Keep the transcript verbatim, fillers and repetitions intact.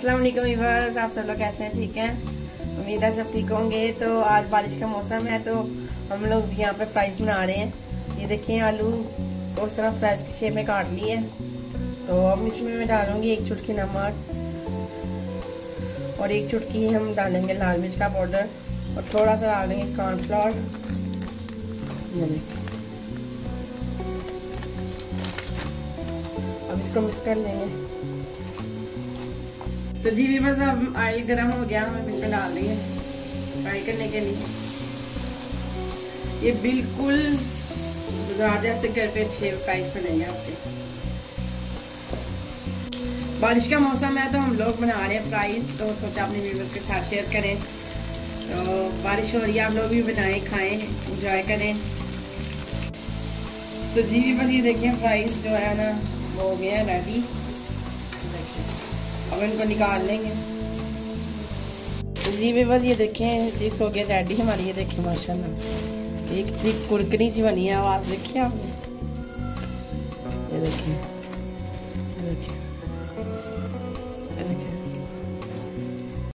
अस्सलाम वालेकुम व्यूअर्स, आप सब लोग कैसे हैं? ठीक हैं, उम्मीद है सब ठीक होंगे। तो आज बारिश का मौसम है तो हम लोग यहाँ पे फ्राइज़ बना रहे हैं। ये देखिए आलू तो उस तरह फ्राइज़ की शेप में काट ली है। तो अब इसमें मैं डालूँगी एक चुटकी नमक और एक चुटकी हम डालेंगे लाल मिर्च का पाउडर और थोड़ा सा डालेंगे कॉर्नफ्लावर। अब इसको मिक्स कर लेंगे। तो जी भी बस अब ऑयल गर्म हो गया, हम इसमें डाल देंगे फ्राई करने के लिए। ये बिल्कुल बाजार जैसे घर पे अच्छे प्राइस पे लेंगे आपके। बारिश का मौसम है तो हम लोग बना रहे हैं प्राइस, तो सोचा अपने व्यूअर्स के साथ शेयर करें। तो बारिश हो रही है, आप लोग भी बनाएं, खाएं, इंजॉय करें। तो जी भी बस ये देखिए प्राइस जो है ना वो हो गया रेडी। अब इनको निकाल लेंगे। जी व्यूअर्स ये देखें चिप्स हो गए रेडी हमारी। ये देखें माशाल्लाह एक इतनी कुरकुरी सी बनी है। आवाज़ देखिए आपने, ये देखिए देखिए